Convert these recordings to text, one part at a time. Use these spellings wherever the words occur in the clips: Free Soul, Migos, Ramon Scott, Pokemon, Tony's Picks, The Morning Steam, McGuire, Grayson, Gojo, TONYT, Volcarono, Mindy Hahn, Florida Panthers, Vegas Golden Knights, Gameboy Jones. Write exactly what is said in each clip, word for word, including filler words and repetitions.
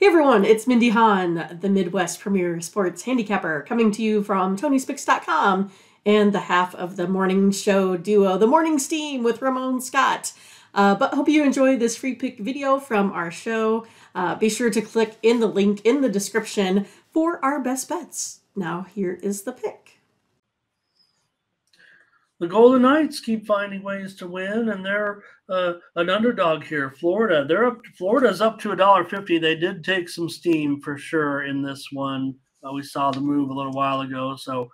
Hey everyone, it's Mindy Hahn, the Midwest premier sports handicapper, coming to you from Tony's Picks dot com and the half of the morning show duo, The Morning Steam with Ramon Scott. Uh, but hope you enjoy this free pick video from our show. Uh, be sure to click in the link in the description for our best bets. Now here is the pick. The Golden Knights keep finding ways to win, and they're Uh, an underdog here. Florida. They're up. Florida's up to a dollar fifty. They did take some steam for sure in this one. Uh, we saw the move a little while ago. So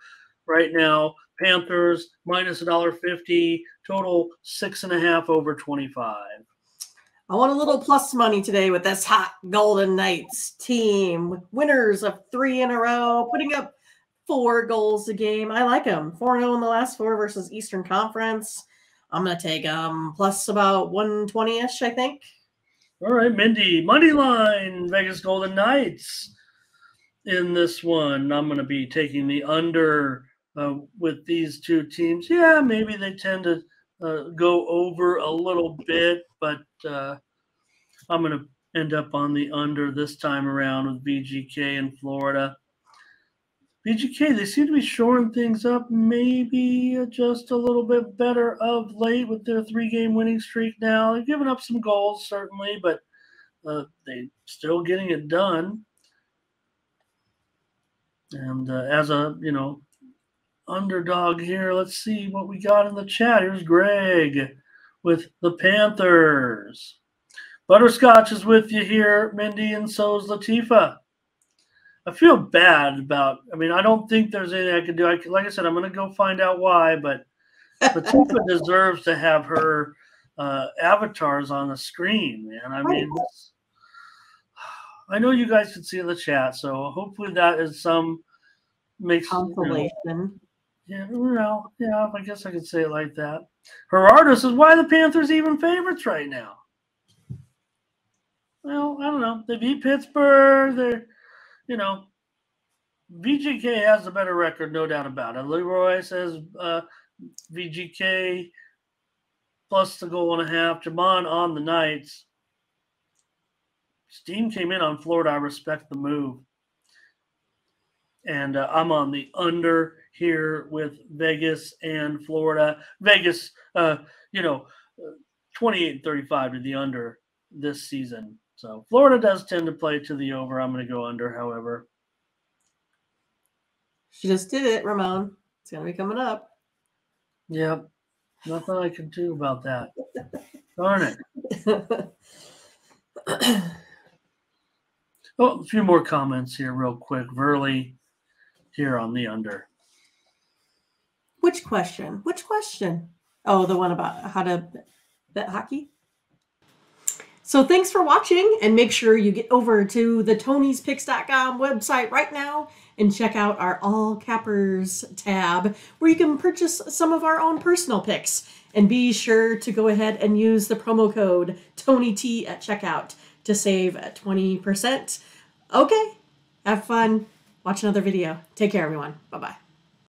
right now, Panthers minus a dollar fifty. Total six and a half over twenty-five. I want a little plus money today with this hot Golden Knights team. Winners of three in a row, putting up four goals a game. I like them. four and oh in the last four versus Eastern Conference. I'm going to take um plus about one twenty-ish, I think. All right, Mindy. Money line, Vegas Golden Knights in this one. I'm going to be taking the under uh, with these two teams. Yeah, maybe they tend to uh, go over a little bit, but uh, I'm going to end up on the under this time around with V G K in Florida. V G K, they seem to be shoring things up maybe just a little bit better of late with their three-game winning streak now. They've given up some goals, certainly, but uh, they're still getting it done. And uh, as a, you know, underdog here, let's see what we got in the chat. Here's Greg with the Panthers. Butterscotch is with you here, Mindy, and so is Latifa. I feel bad about, I mean, I don't think there's anything I can do. I, like I said, I'm going to go find out why, but Latifa deserves to have her uh, avatars on the screen, man. I mean, I know you guys can see in the chat, so hopefully that is some, makes consolation. You know, yeah, well, yeah, I guess I could say it like that. Gerardus is why the Panthers even favorites right now. Well, I don't know. They beat Pittsburgh. They're, you know, V G K has a better record, no doubt about it. Leroy says uh, V G K plus the goal and a half. Jamon on the Knights. Steam came in on Florida. I respect the move. And uh, I'm on the under here with Vegas and Florida. Vegas, uh, you know, twenty-eight and thirty-five to the under this season. So Florida does tend to play to the over. I'm going to go under, however. She just did it, Ramon. It's going to be coming up. Yep. Nothing I can do about that. Darn it. Oh, a few more comments here real quick. Verley here on the under. Which question? Which question? Oh, the one about how to bet hockey? So thanks for watching, and make sure you get over to the Tony's Picks dot com website right now and check out our All Cappers tab, where you can purchase some of our own personal picks. And be sure to go ahead and use the promo code TONYT at checkout to save twenty percent. Okay, have fun. Watch another video. Take care, everyone. Bye-bye.